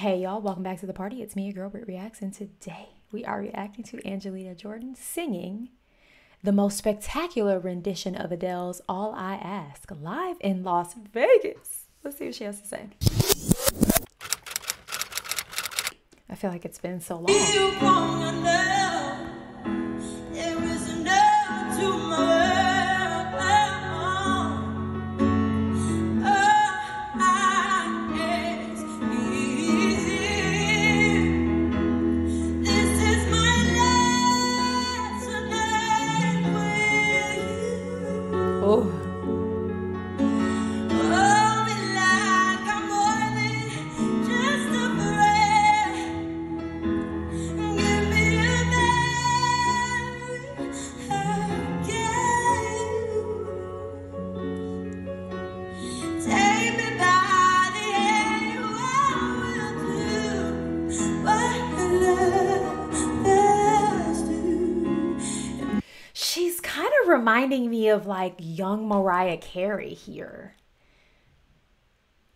Hey y'all, welcome back to the party. It's me, your girl, BrittReacts, and today we are reacting to Angelina Jordan singing the most spectacular rendition of Adele's All I Ask live in Las Vegas. Let's see what she has to say. I feel like it's been so long. You wanna know, there is an end to my reminding me of like young Mariah Carey here.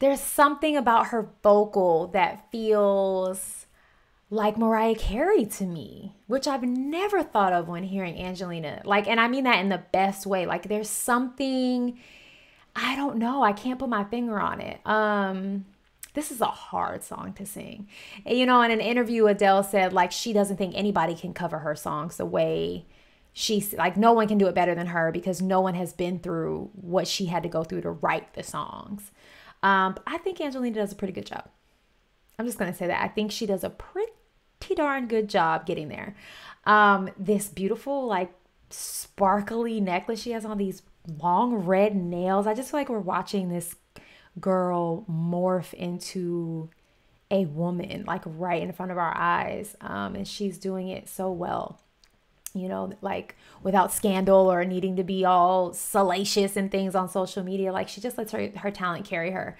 There's something about her vocal that feels like Mariah Carey to me, which I've never thought of when hearing Angelina. Like, and I mean that in the best way. Like there's something, I don't know. I can't put my finger on it. This is a hard song to sing. And, you know, in an interview, Adele said like, she doesn't think anybody can cover her songs the way she's like, no one can do it better than her because no one has been through what she had to go through to write the songs. But I think Angelina does a pretty good job. I'm just going to say that. I think she does a pretty darn good job getting there. This beautiful, like sparkly necklace she has on, these long red nails. I just feel like we're watching this girl morph into a woman, like right in front of our eyes. And she's doing it so well. You know, like without scandal or needing to be all salacious and things on social media. Like she just lets her talent carry her.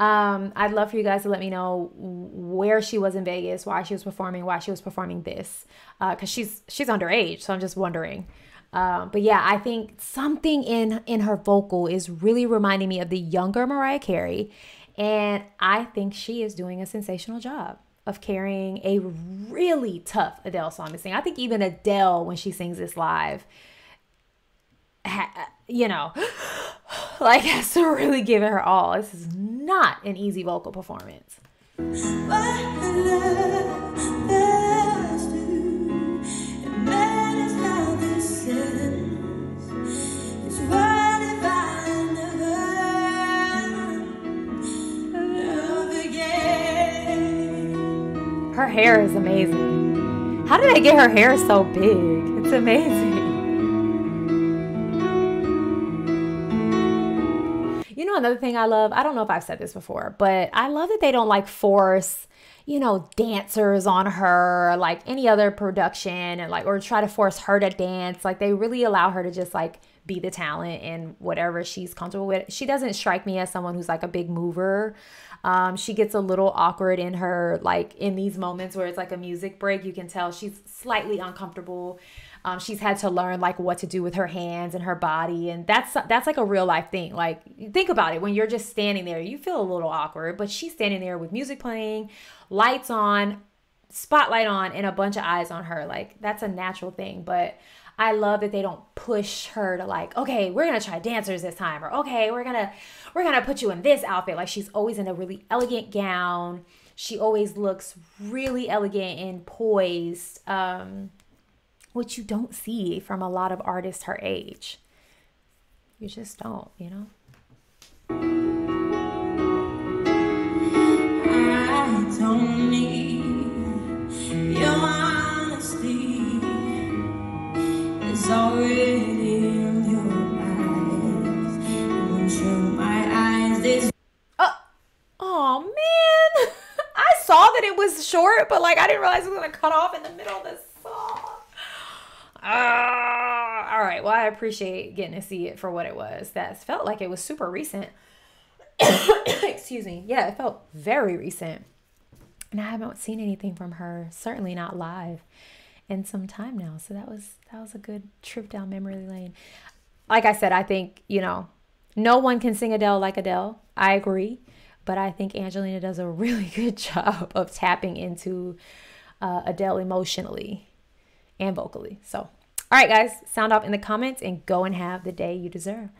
I'd love for you guys to let me know where she was in Vegas, why she was performing this. Cause she's underage. So I'm just wondering. But yeah, I think something in her vocal is really reminding me of the younger Mariah Carey. And I think she is doing a sensational job of carrying a really tough Adele song to sing. I think even Adele, when she sings this live, you know, like has to really give it her all. This is not an easy vocal performance. Her hair is amazing. How did they get her hair so big? It's amazing. You know, another thing I love, I don't know if I've said this before, but I love that they don't like force, you know, dancers on her, like any other production and like, or try to force her to dance. Like they really allow her to just like be the talent and whatever she's comfortable with. She doesn't strike me as someone who's like a big mover. She gets a little awkward in her, like in these moments where it's like a music break, you can tell she's slightly uncomfortable. She's had to learn like what to do with her hands and her body. And that's like a real life thing. Like think about it. When you're just standing there, you feel a little awkward, but she's standing there with music playing, lights on, spotlight on, and a bunch of eyes on her. Like that's a natural thing. But I love that they don't push her to like, okay, we're going to try dancers this time, or okay, we're going to put you in this outfit. Like she's always in a really elegant gown. She always looks really elegant and poised, which you don't see from a lot of artists her age. You just don't, you know? I don't need your honesty. It's already in your eyes. Don't show my eyes this. Oh man. I saw that it was short, but like I didn't realize it was gonna cut off in the middle of the song. All right. Well, I appreciate getting to see it for what it was. That felt like it was super recent. Excuse me. Yeah, it felt very recent. And I haven't seen anything from her, certainly not live, in some time now. So that was a good trip down memory lane. Like I said, I think, you know, no one can sing Adele like Adele. I agree. But I think Angelina does a really good job of tapping into Adele emotionally and vocally. So, all right, guys, sound off in the comments and go and have the day you deserve.